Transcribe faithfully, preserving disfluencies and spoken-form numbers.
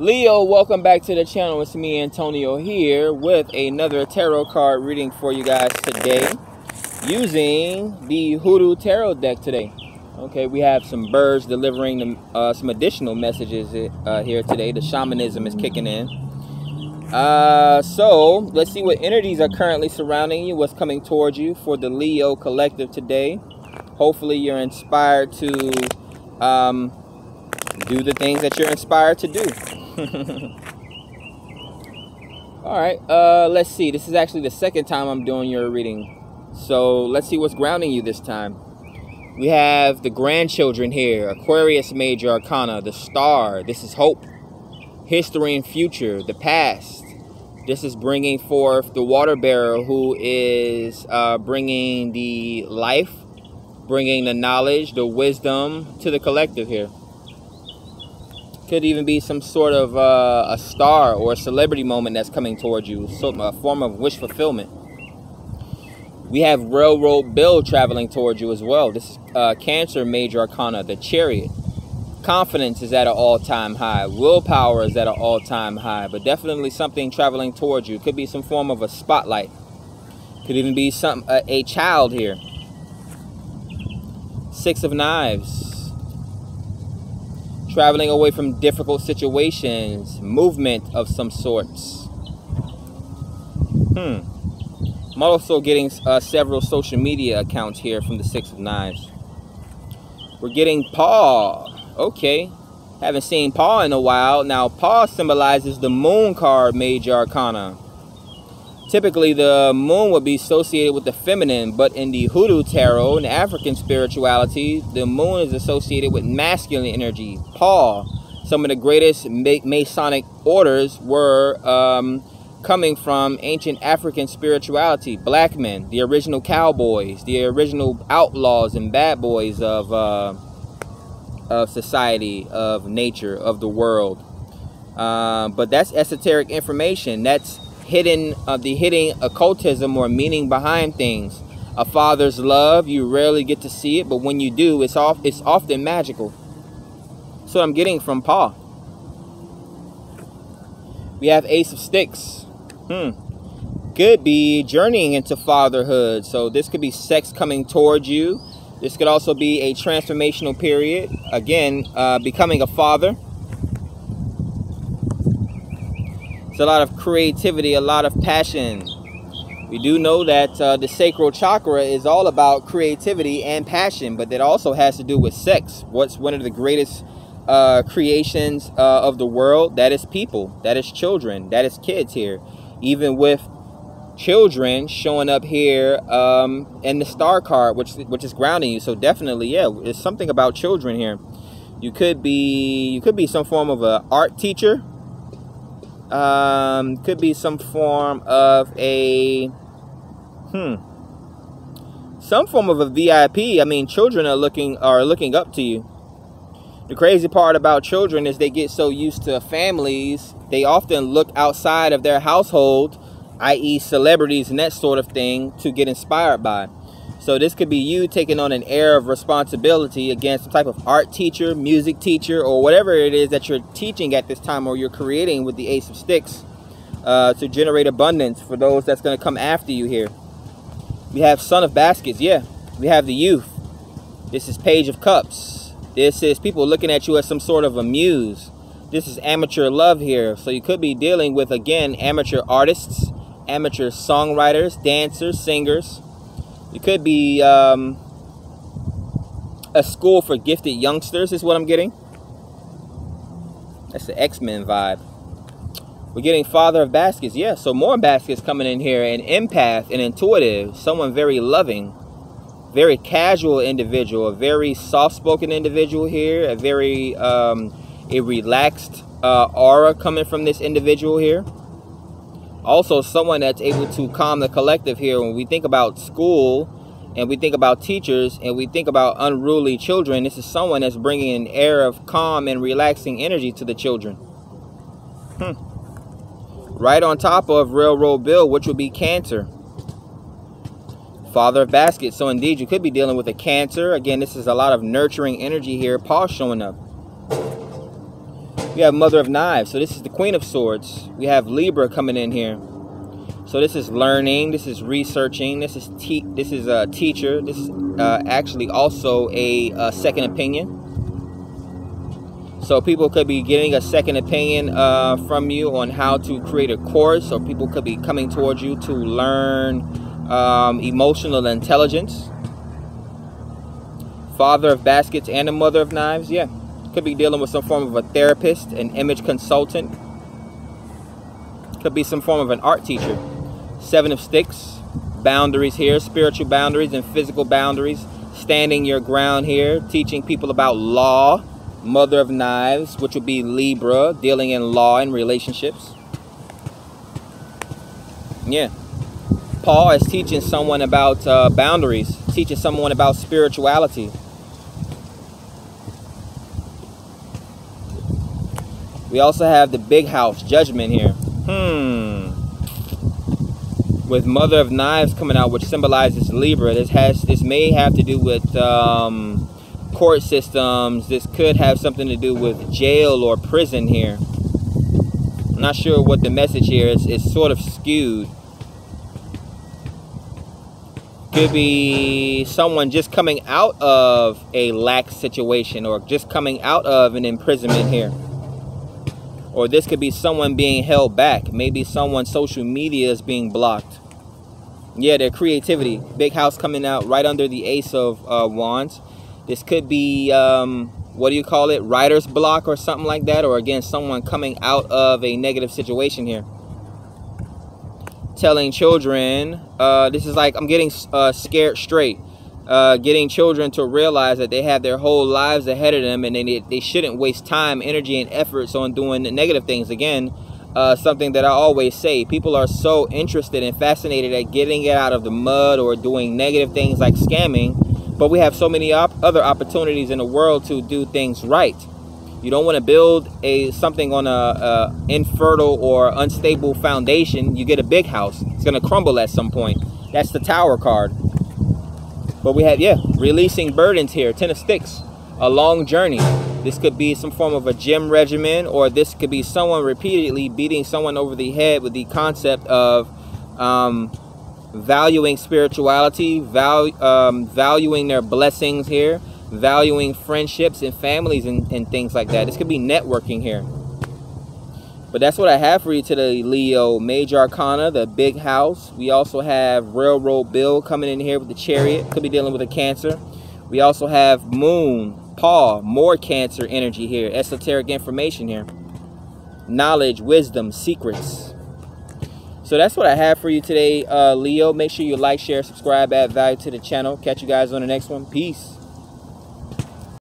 Leo, welcome back to the channel. It's me, Antonio, here with another tarot card reading for you guys today using the Hoodoo tarot deck today. Okay, we have some birds delivering them, uh, some additional messages uh, here today. The shamanism is kicking in. Uh, so, let's see what energies are currently surrounding you, what's coming towards you for the Leo collective today. Hopefully, you're inspired to um, do the things that you're inspired to do. All right, uh, let's see. This is actually the second time I'm doing your reading. So let's see what's grounding you this time. We have the grandchildren here. Aquarius Major Arcana, the star. This is hope, history and future, the past. This is bringing forth the water bearer who is uh, bringing the life, bringing the knowledge, the wisdom to the collective here. Could even be some sort of uh, a star or a celebrity moment that's coming towards you, so a form of wish fulfillment. We have Railroad Bill traveling towards you as well. This is uh, Cancer Major Arcana, the Chariot. Confidence is at an all-time high. Willpower is at an all-time high, but definitely something traveling towards you. Could be some form of a spotlight. Could even be some uh, a child here. Six of Knives. Traveling away from difficult situations, movement of some sorts. Hmm. I'm also getting uh, several social media accounts here from the Six of Knives. We're getting P A W. Okay. Haven't seen P A W in a while. Now, P A W symbolizes the Moon card, Major Arcana. Typically, the moon would be associated with the feminine, but in the Hoodoo tarot and African spirituality, the moon is associated with masculine energy. Paw, some of the greatest Masonic orders were um, coming from ancient African spirituality. Black men, the original cowboys, the original outlaws and bad boys of, uh, of society, of nature, of the world. Uh, but that's esoteric information. That's hidden of uh, the hidden occultism or meaning behind things. A father's love, you rarely get to see it, but when you do, it's off it's often magical. So I'm getting from Paw. We have Ace of Sticks. Hmm. Could be journeying into fatherhood. So this could be sex coming towards you. This could also be a transformational period. Again, uh, becoming a father. It's a lot of creativity, a lot of passion. We do know that uh, the sacral chakra is all about creativity and passion, but that also has to do with sex. What's one of the greatest uh, creations uh, of the world? That is people, that is children, that is kids here. Even with children showing up here um, in the star card, which, which is grounding you. So definitely, yeah, there's something about children here. You could be, you could be some form of an art teacher. Um, could be some form of a, hmm, some form of a V I P. I mean, children are looking, are looking up to you. The crazy part about children is they get so used to families, they often look outside of their household, that is celebrities and that sort of thing, to get inspired by. So this could be you taking on an air of responsibility against some type of art teacher, music teacher, or whatever it is that you're teaching at this time or you're creating with the Ace of Sticks uh, to generate abundance for those that's going to come after you here. We have Son of Baskets. Yeah, we have the youth. This is Page of Cups. This is people looking at you as some sort of a muse. This is amateur love here. So you could be dealing with, again, amateur artists, amateur songwriters, dancers, singers. It could be um, a school for gifted youngsters is what I'm getting. That's the X-Men vibe. We're getting Father of Baskets. Yeah, so more baskets coming in here. An empath, an intuitive, someone very loving, very casual individual, a very soft-spoken individual here, a very um, a relaxed uh, aura coming from this individual here. Also, someone that's able to calm the collective here. When we think about school and we think about teachers and we think about unruly children, this is someone that's bringing an air of calm and relaxing energy to the children. Hmm. Right on top of Railroad Bill, which would be Cancer. Father of Baskets. So, indeed, you could be dealing with a Cancer. Again, this is a lot of nurturing energy here. Paw showing up. We have Mother of Knives. So this is the Queen of Swords. We have Libra coming in here. So this is learning. This is researching. This is te this is a teacher. This is uh, actually also a, a second opinion. So people could be getting a second opinion uh, from you on how to create a course, or people could be coming towards you to learn um, emotional intelligence. Father of Baskets and a Mother of Knives. Yeah, could be dealing with some form of a therapist, an image consultant. Could be some form of an art teacher. Seven of Sticks. Boundaries here. Spiritual boundaries and physical boundaries. Standing your ground here. Teaching people about law. Mother of Knives, which would be Libra. Dealing in law and relationships. Yeah. Paul is teaching someone about uh, boundaries. Teaching someone about spirituality. We also have the Big House. Judgment here. Hmm. With Mother of Knives coming out, which symbolizes Libra, this has this may have to do with um, court systems. This could have something to do with jail or prison here. I'm not sure what the message here is. It's sort of skewed. Could be someone just coming out of a lax situation, or just coming out of an imprisonment here. Or this could be someone being held back. Maybe someone's social media is being blocked. Yeah, their creativity. Big House coming out right under the Ace of uh, Wands. This could be, um, what do you call it? Writer's block or something like that. Or again, someone coming out of a negative situation here. Telling children. Uh, this is like, I'm getting uh, scared straight. Uh, getting children to realize that they have their whole lives ahead of them, and they, they shouldn't waste time, energy, and efforts on doing negative things. Again, uh, something that I always say, people are so interested and fascinated at getting it out of the mud or doing negative things like scamming, but we have so many op other opportunities in the world to do things right. You don't want to build a something on a, a infertile or unstable foundation. You get a big house. It's going to crumble at some point. That's the Tower card. But we have, yeah, releasing burdens here. Ten of Sticks, a long journey. This could be some form of a gym regimen, or this could be someone repeatedly beating someone over the head with the concept of um, valuing spirituality, val um, valuing their blessings here, valuing friendships and families and, and things like that. This could be networking here. But that's what I have for you today, Leo. Major Arcana, the Big House. We also have Railroad Bill coming in here with the Chariot. Could be dealing with a Cancer. We also have Moon, P A W, more Cancer energy here. Esoteric information here. Knowledge, wisdom, secrets. So that's what I have for you today, uh, Leo. Make sure you like, share, subscribe, add value to the channel. Catch you guys on the next one. Peace.